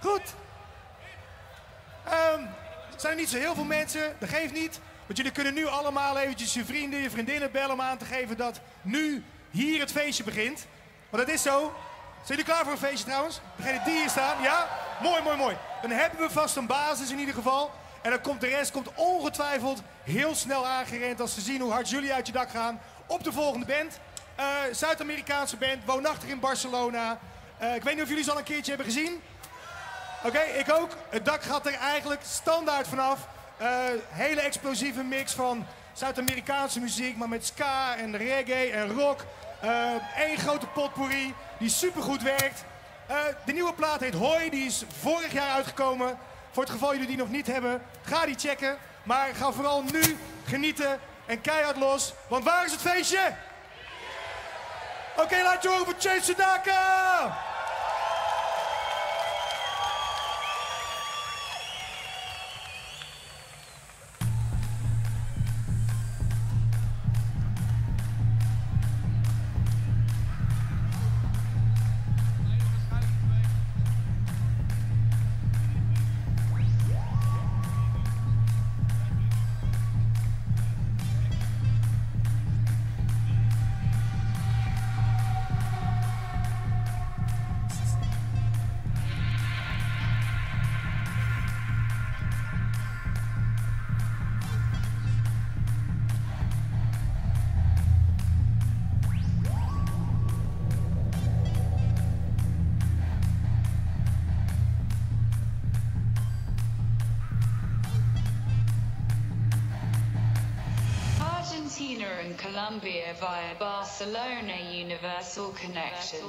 Goed. Er zijn niet zo heel veel mensen, dat geeft niet. Want jullie kunnen nu allemaal eventjes je vrienden, je vriendinnen bellen om aan te geven dat nu hier het feestje begint. Want dat is zo. Zijn jullie klaar voor een feestje trouwens? Degene die hier staan, ja? Mooi, mooi, mooi. Dan hebben we vast een basis in ieder geval. En dan komt de rest ongetwijfeld heel snel aangerend als ze zien hoe hard jullie uit je dak gaan. Op de volgende band. Zuid-Amerikaanse band, woonachtig in Barcelona. Ik weet niet of jullie ze al een keertje hebben gezien. Oké, ik ook. Het dak gaat er eigenlijk standaard vanaf. Hele explosieve mix van Zuid-Amerikaanse muziek, maar met ska en reggae en rock. Eén grote potpourri die supergoed werkt. De nieuwe plaat heet Hoi, die is vorig jaar uitgekomen. Voor het geval jullie die nog niet hebben, ga die checken. Maar ga vooral nu genieten en keihard los, want waar is het feestje? Oké, laat je horen voor Che Sudaka! And Colombia via Barcelona Universal Connection.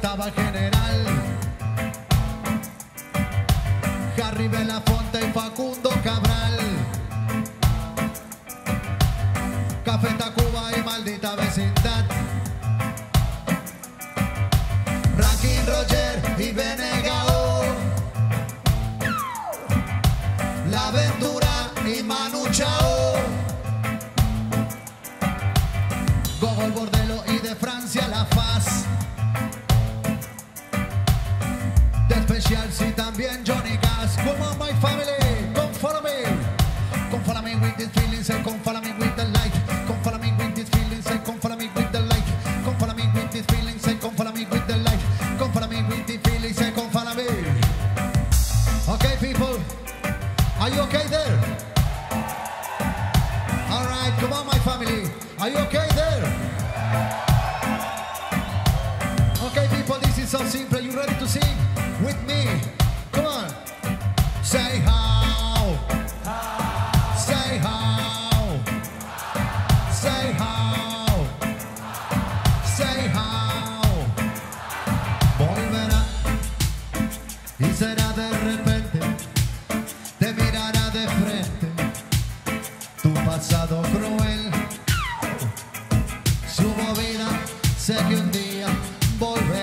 cantaba el general. Harry Belafonte y Facundo Cabral. Café Tacuba y Maldita Vecindad. Rankin, Roger y Benegao. La Ventura y Manu Chao. Gogol, Bordello y de Francia La Faz. De especial sí también Johnny Cash. Come on my family, come follow me. Come follow me with these feelings and come follow me with the light. Come follow me with these feelings and come follow me with the light. Come follow me with these feelings and come follow me with the light. Come follow me with these feelings and come follow me. Okay people, are you okay there? All right, come on my family, are you okay there? Okay people, this is so simple, you ready to sing? With me, come on. Say how, say how, say how, say how. Volverá y será de repente, te mirará de frente tu pasado cruel, su movida. Sé que un día volverá.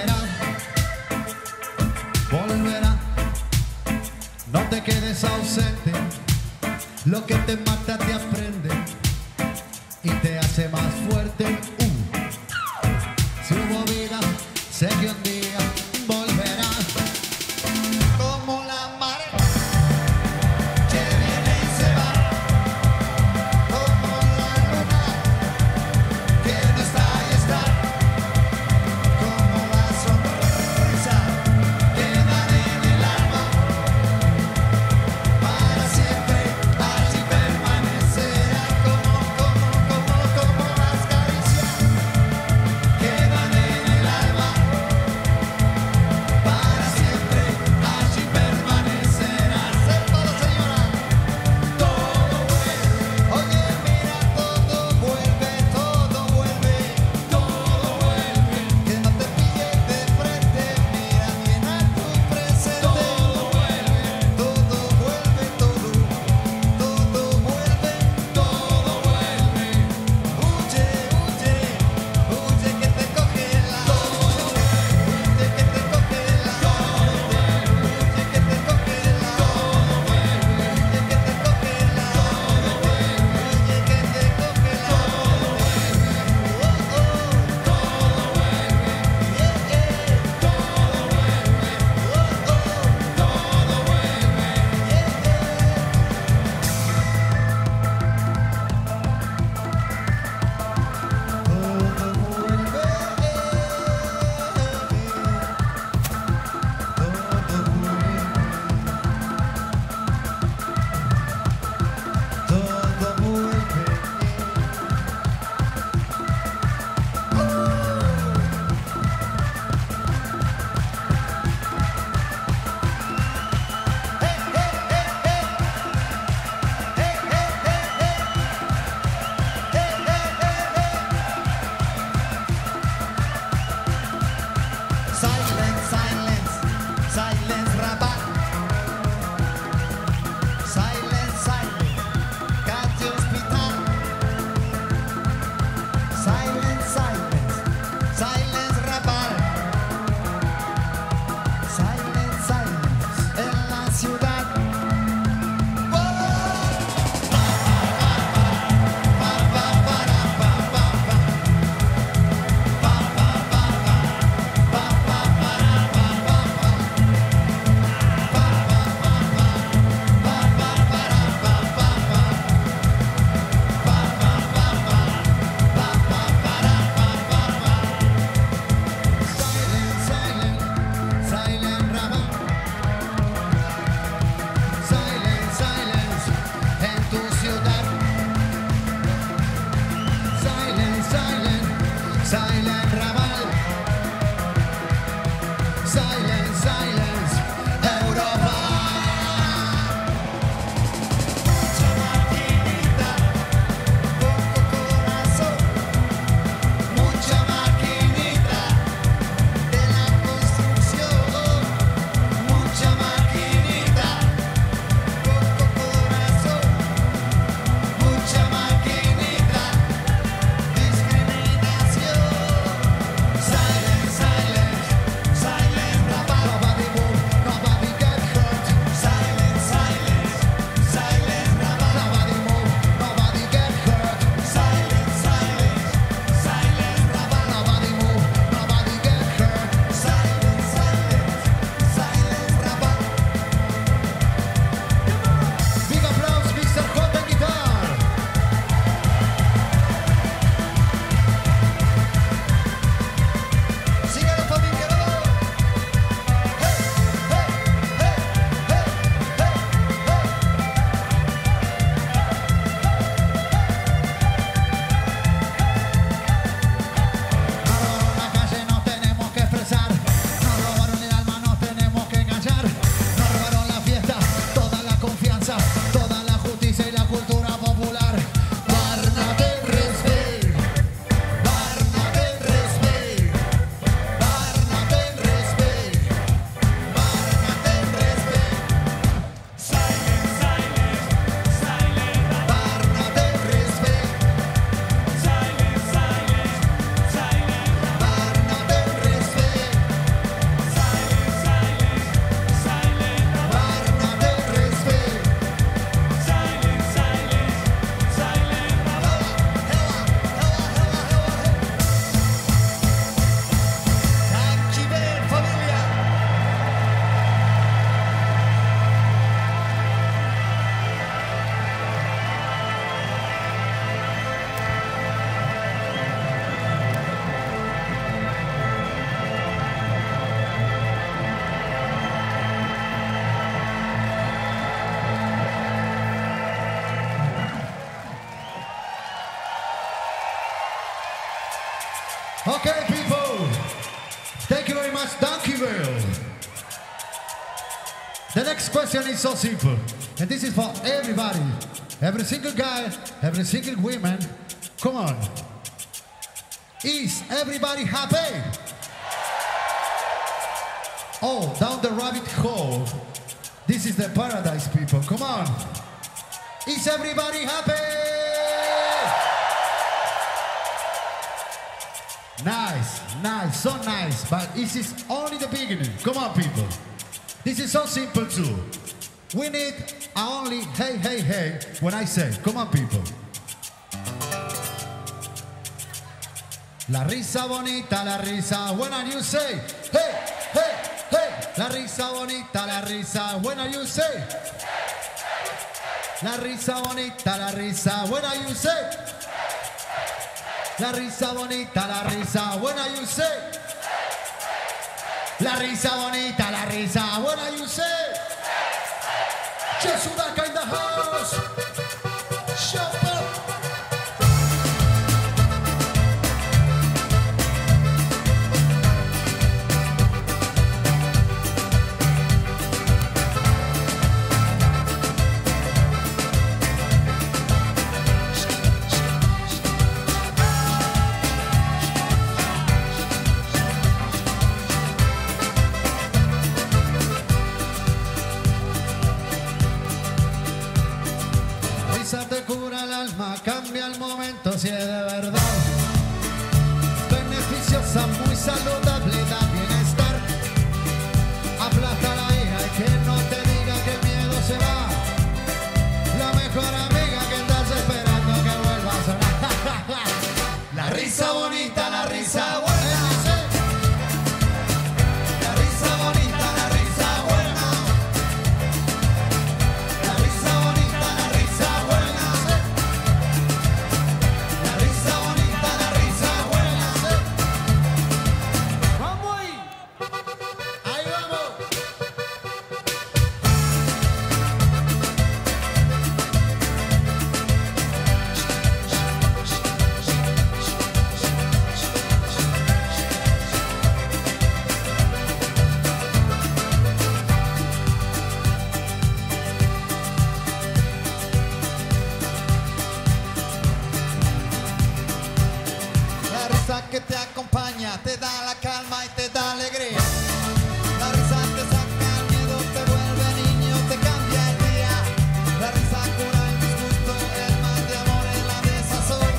Volverá, no te quedes ausente, lo que te mata te aprende y te hace más fuerte. Si hubo vida, sé que un día volverá. Como la marea que viene y se va, como la luna que no está y está, como la sonrisa quedan en el alma, para siempre así permanecerá, como las caricias quedan en el alma, para siempre así permanecerá. Sépalo, señora. Todo vuelve, oye mira, todo vuelve, que no te pilles de frente, mira bien a tu presente. Todo vuelve, huye que te coge la huye que te coge la huye que te coge la huye que te coge la huye que te coge la Silence, silence, silence, rabat. Silence, silence, calle hospital. Silence, silence, silence, rabat. Silence, silence, en la ciudad. Silent, silent, silent rama. Silent, silence en tu ciudad. Silent, silent, silent ramal. Silent, silence Europa. Poco corazón, mucha maquinita de la Okay, people. Thank you very much. Thank you very much. The next question is so simple. And this is for everybody. Every single guy, every single woman. Come on. Is everybody happy? Oh, down the rabbit hole. This is the paradise, people. Come on. Is everybody happy? Nice, nice, so nice, but this is only the beginning. Come on, people. This is so simple, too. We need only hey, hey, hey when I say, come on, people. La risa bonita, la risa buena, you say, hey, hey, hey. La risa bonita, la risa buena, you say, hey, hey, hey. La risa bonita, la risa buena, you say. La risa bonita, la risa buena, you say. La risa bonita, la risa buena, you say. Che Sudaka in the house. Show up. Te cura el alma, cambia el momento si es de verdad. Beneficiosa, muy saludable, da bienestar. Aplasta la hija y que no te diga que el miedo se va. La mejor amiga que estás esperando que vuelva a sonar. La risa bonita, la risa buena. Que te acompaña, te da la calma y te da alegría. La risa te saca el miedo, te vuelve niño, te cambia el día. La risa cura el disgusto, el mal de amor en la desazón.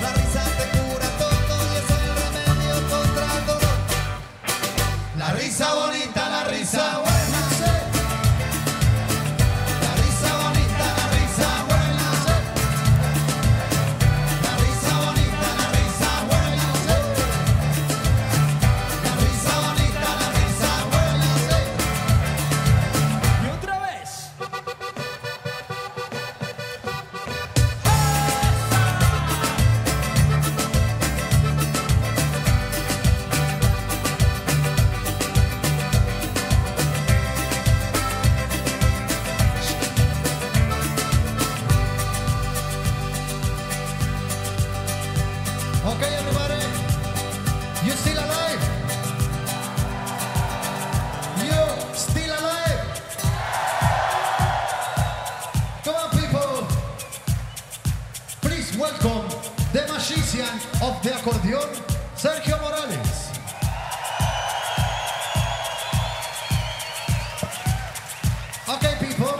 La risa te cura todo y es el remedio contra el dolor. La risa bonita, la risa buena. Okay, everybody, you still alive? You still alive? Come on, people. Please welcome the magician of the accordion, Sergio Morales. Okay, people.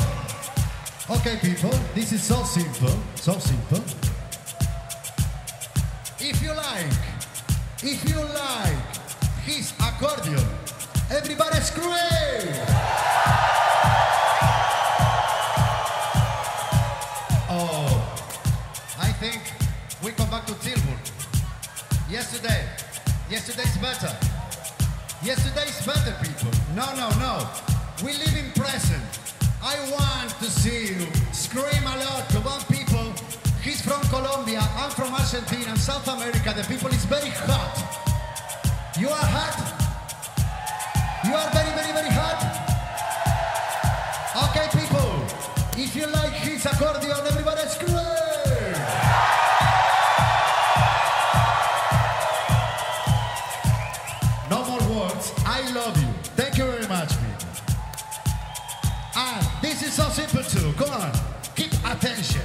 Okay, people, this is so simple, so simple. If you like his accordion, everybody scream! Oh, I think we come back to Tilburg. Yesterday's better. Yesterday's better, people. No. We live in present. I want to see you scream a lot. Come on, people. He's from Colombia, I'm from Argentina, South America. The people is very hot. You are hot? You are very, very, very hot? Okay, people, if you like his accordion, everybody scream! I love you. Thank you very much, people. And this is so simple too. Go on. Keep attention.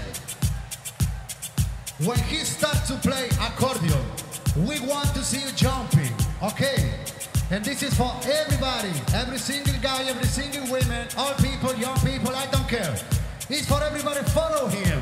When he starts to play accordion, we want to see you jumping, okay? And this is for everybody, every single guy, every single woman, all people, young people, I don't care. It's for everybody, follow him.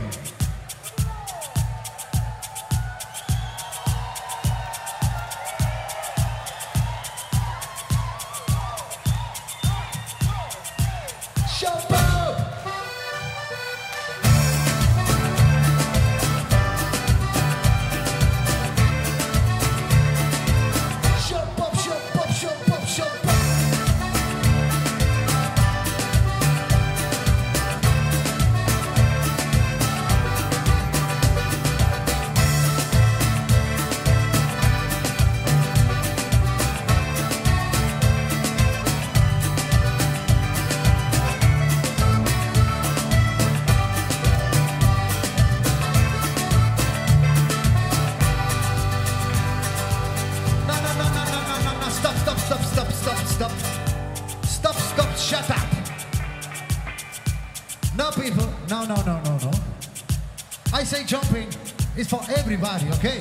Jumping is for everybody, okay?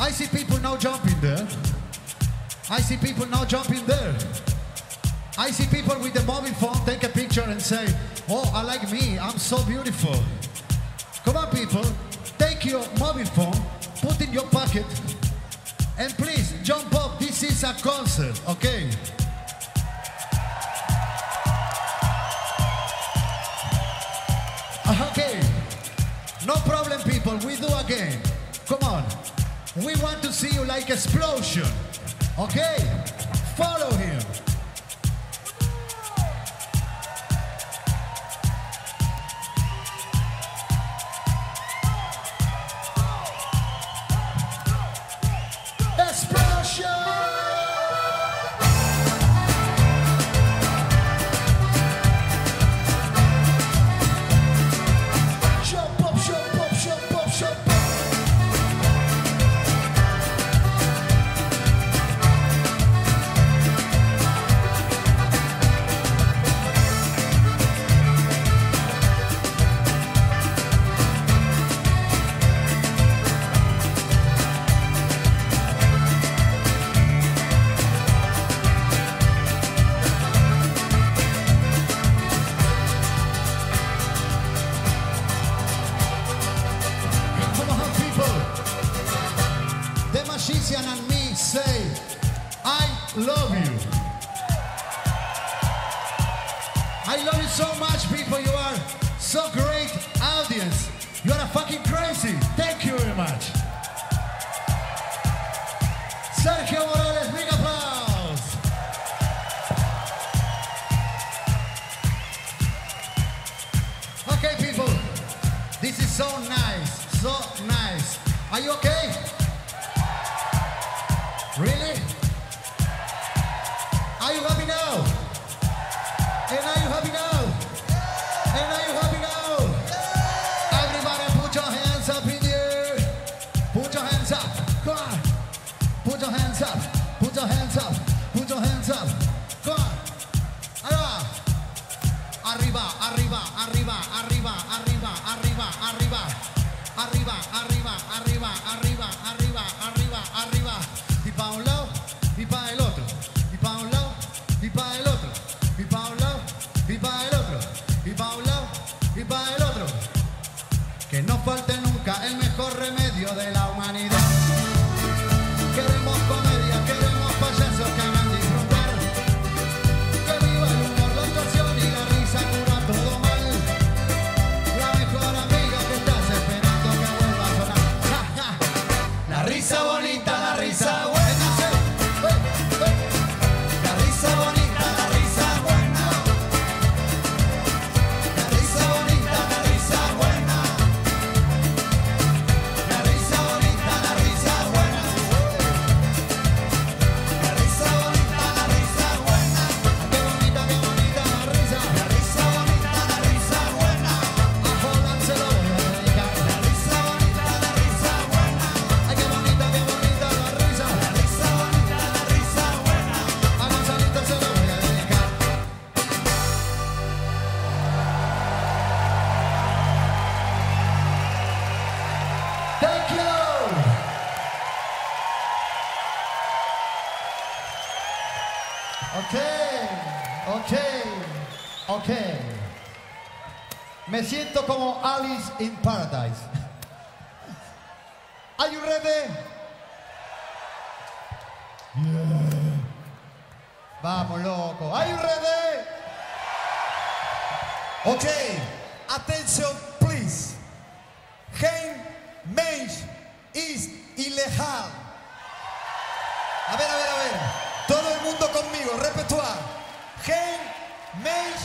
I see people now jumping there. I see people now jumping there. I see people with the mobile phone take a picture and say, oh, I like me, I'm so beautiful. Come on, people, take your mobile phone, put it in your pocket, and please jump up. This is a concert, okay? Okay. No problem, people, we do again. Come on. We want to see you like explosion. Okay? Follow him. Ok. Me siento como Alice in Paradise. Are you ready? Yeah. Vamos, loco. Are you ready? Ok. Attention, please. Game match is ilegal. A ver. Todo el mundo conmigo. Repetuar. Game match.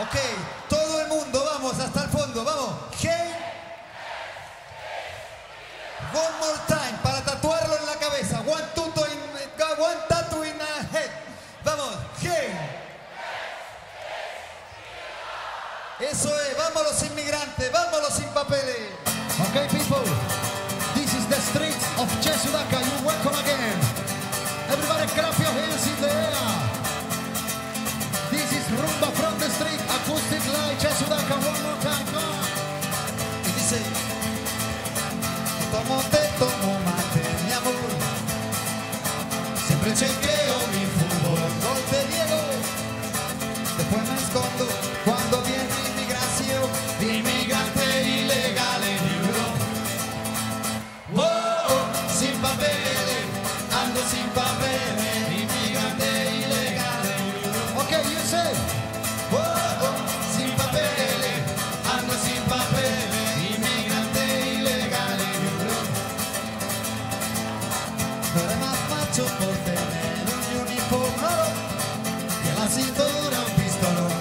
Ok. Todo el mundo. Vamos hasta el fondo. Vamos. Game. One more time. Para tatuarlo en la cabeza. One tattoo in a head. Vamos. Game. Eso es. Vamos los inmigrantes. Vamos los sin papeles. Okay, people. This is the streets of Che Sudaka. You're welcome again. Everybody clap your hands in the air. This is rumba from the street. Acoustic live Che Sudaka. One more time. Come on. Y dice: tomo té, tomo mate, mi amor. Siempre chequeo mi fútbol. Gol de Diego. Después me escondo cuando viene. Inmigrante ilegal en Europa. Oh, sin papeles, ando sin papeles. Inmigrante ilegal en Europa. Okay, you say. Oh, sin papeles, ando sin papeles. Inmigrante ilegal en Europa. No eres más macho por tener un uniformado que la cintura un pistolón.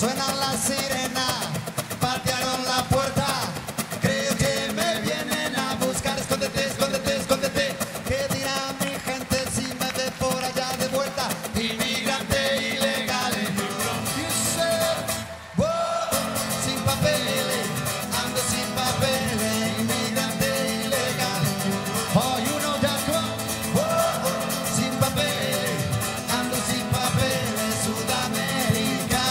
Suenan las sirenas, patearon la puerta. Creo que me vienen a buscar. Escóndete, escóndete, escóndete. ¿Qué dirá mi gente si me ve por allá de vuelta? Inmigrante ilegal en Europa. You said, whoa, sin papeles, ando sin papeles. Inmigrante ilegal en Europa. Oh, you know that one. Whoa, sin papeles, ando sin papeles. Sudamérica.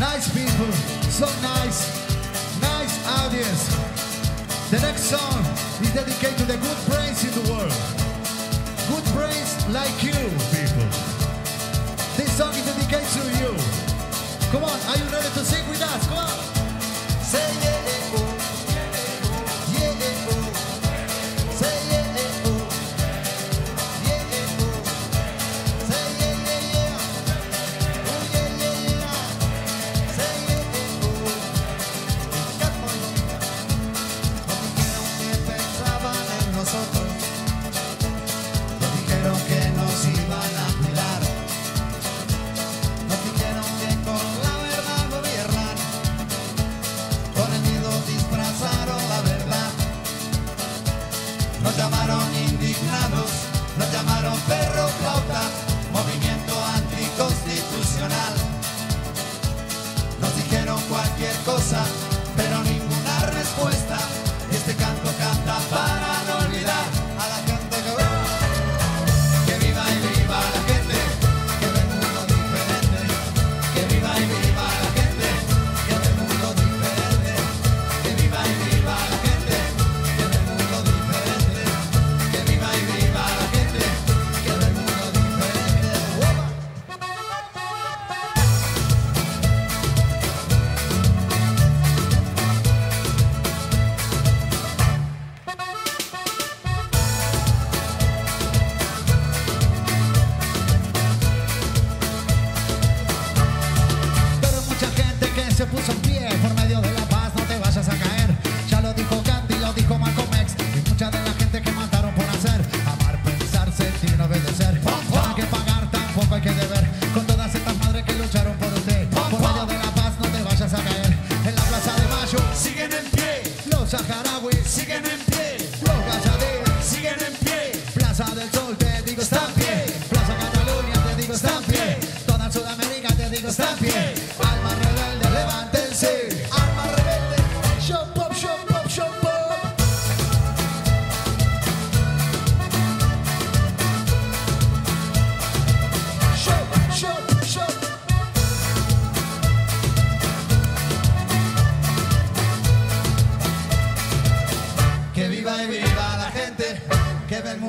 Nice people, so nice audience. The next song is dedicated to the good brains in the world. Good brains like you, people. This song is dedicated to you. Come on, are you ready to sing with us? Come on. Say yeah, oh. Nos llamaron indignados, nos llamaron perro flauta, movimiento anticonstitucional. Nos dijeron cualquier cosa, pero ninguna respuesta. Este canto canta para no olvidar a la gente que viva y viva la gente, que ve un mundo diferente, que viva y viva.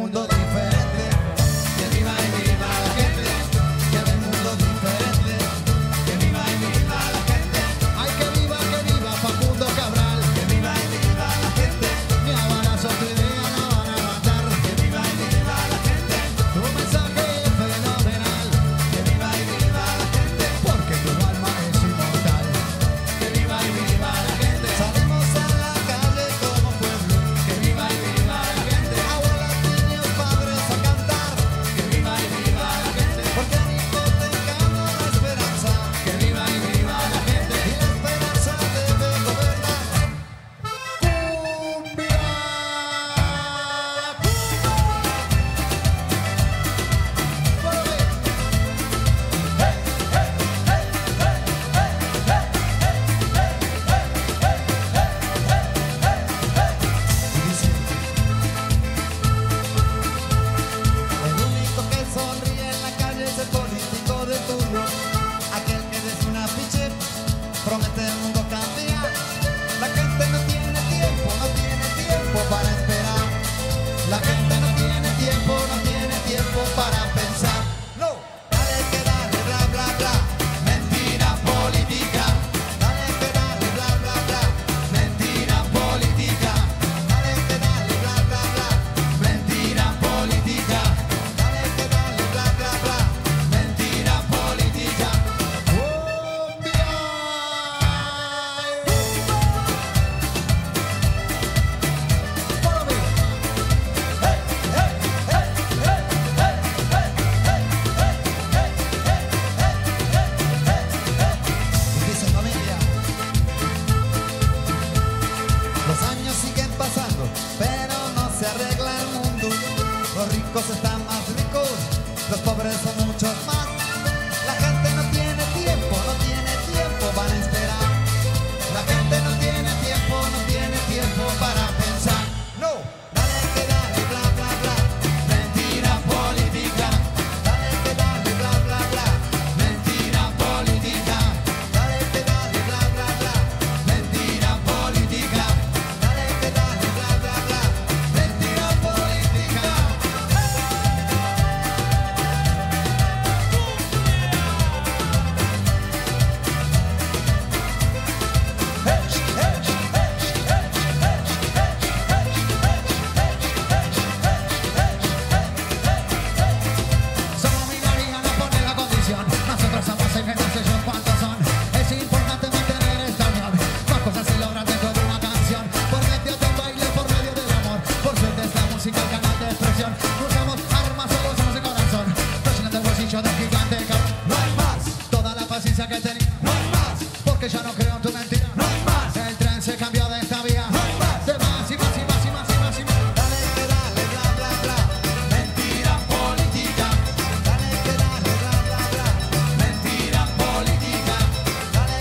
mundo diferente, que viva y viva la gente, que el mundo diferente, que viva la gente, ay que viva Facundo Cabral, que viva y viva la gente, mi Habana Sotidea la van a matar, que viva y viva la gente, tu mensaje es fenomenal, que viva y viva la gente, porque tu alma es inmortal, que viva y viva la gente, salimos a la calle como pueblo, que viva y viva la gente, abuelas, niños, padres a cantar, que viva y viva la gente, porque en Hijo tengamos la esperanza, que viva y viva la gente, y la esperanza debe gobernar. ¡Cumbia! El único que sonríe en la calle es el político de turno, aquel que desde una afiche promete el mundo cambiar. La gente no tiene tiempo para esperar. La gente no tiene tiempo para pensar. No, dale que dale, bla bla bla, mentira política. Dale que dale, bla bla bla, mentira política. Dale que dale, bla bla bla, mentira política. Dale que dale, bla bla bla, mentira política. Follow me. Dice familia, los años siguen pasando, pero no se arregla el mundo. Los ricos están más ricos, los pobres son muchos más. La gente no tiene tiempo para esperar. La gente no tiene tiempo para pensar. No, dale que dale, bla bla bla, mentira política. Dale que dale, bla bla bla, mentira política. Dale que dale, bla bla bla, mentira política. Dale que dale, bla bla bla, mentira política. Somos minoría, no pone la condición. Nosotros somos seis menos ellos, ¿cuántos son? Es importante mantener esta unión. Más cosas se logran dentro de una canción. Por medio del baile, por medio del amor. Por suerte es la música el canal de expresión. No usamos armas, solo usamos el corazón. Nos llenan del bolsillo del gigante. No hay más toda la paciencia que tenía. No hay más, porque ya no creo en tu mentira. No hay más, el tren se cambió de esta vía. No hay más, de más y más y más y más y más y más. Dale que dale, bla bla bla, mentira política. Dale que dale, bla bla bla, mentira política. Dale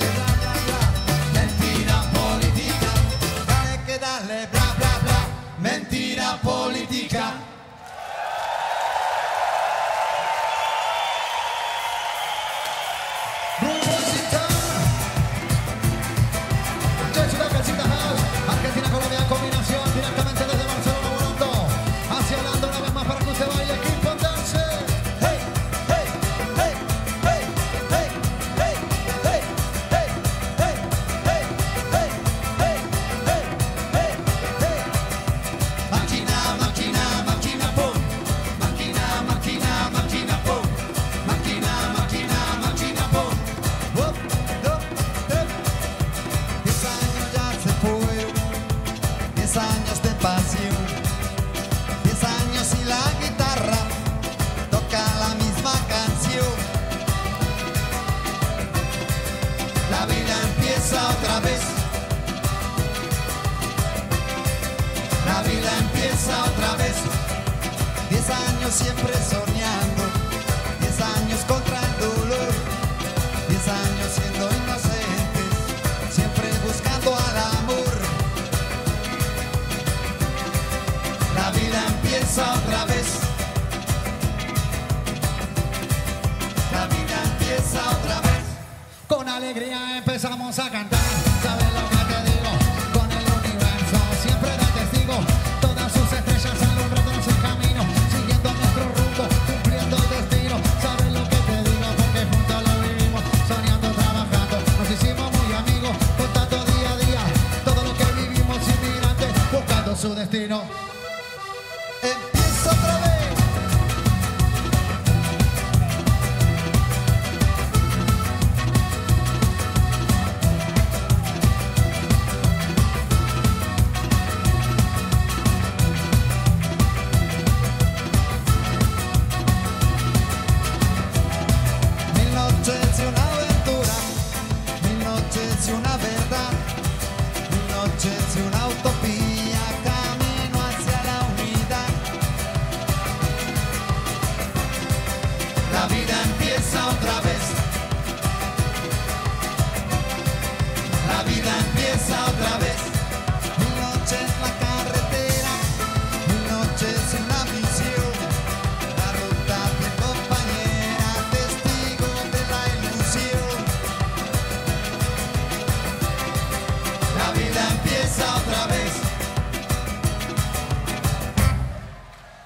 que dale, bla bla bla, mentira política. Dale que dale, bla bla bla, mentira política. Che Sudaka, Sita House, Argentina, Colombia, combinación directamente desde Barcelona, Toronto, hacia Holanda una vez más para que usted baile, keep on dancing. Hey, hey, hey, hey, hey, hey, hey, hey, hey, hey, hey, hey, hey, hey, hey. Máquina, máquina, máquina, pum. Máquina, máquina, máquina, pum. Máquina, máquina, máquina, pum. Up, up, up. 10 años ya se fue, 10 años de pasión, 10 años y la guitarra toca la misma canción. La vida empieza otra vez. La vida empieza otra vez. 10 años siempre soñando, 10 años contra el dolor, 10 años siendo inocentes, siempre buscando al amor. La vida empieza otra vez. La vida empieza otra vez. Con alegría empezamos a cantar, ¿sabes lo que te digo? Con el universo siempre de testigo, todas sus estrellas alumbrándonos el camino.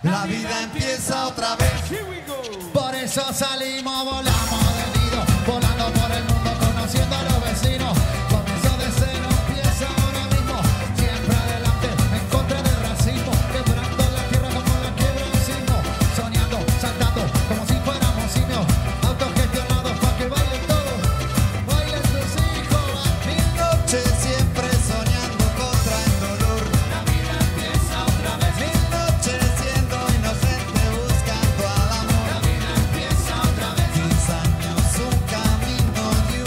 La vida empieza otra vez. Por eso salimos, volamos del nido, volando por el mundo, conociendo a los vecinos. Comenzó de cero, empieza ahora mismo. Siempre adelante, en contra del racismo, quebrando la tierra como la quiebra un sismo. Soñando, saltando, como si fuéramos simios, autogestionados para que bailen todos. Bailen tus hijos a mi noche siempre. You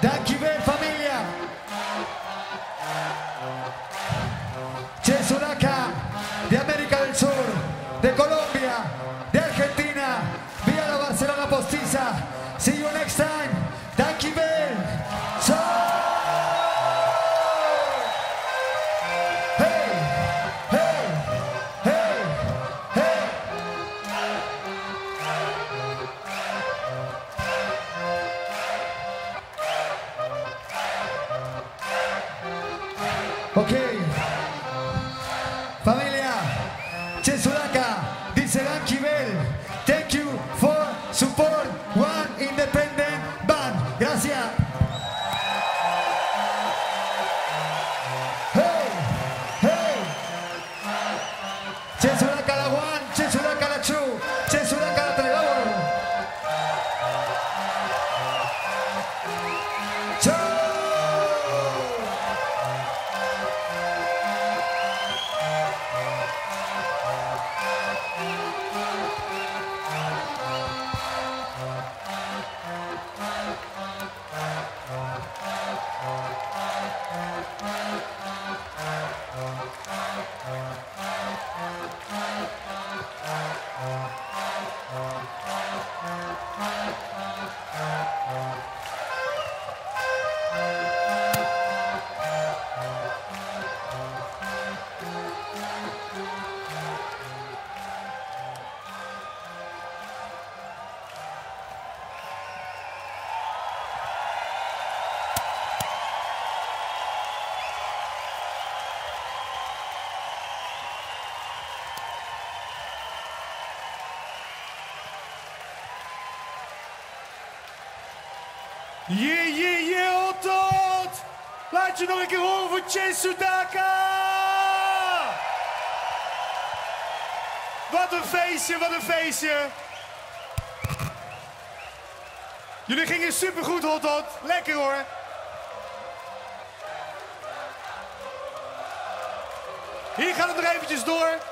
Dankjewel familia. Che Sudaka, de América del Sur, de Colombia, de Argentina, vía la Barcelona Postiza. See you next time. Dankjewel. So hey, hey, hey, hey. Okay. Familia, Che Sudaka dice Dankjewel. Thank you for support one independent band. Gracias. Hey, hey. Che Sudaka la one, Che Sudaka la two, Che Sudaka la tres. Vámonos. Yeah, Otot! Laat je nog een keer horen voor Che Sudaka! Wat een feestje, wat een feestje! Jullie gingen supergoed, Otot. Lekker hoor! Hier gaat het nog eventjes door.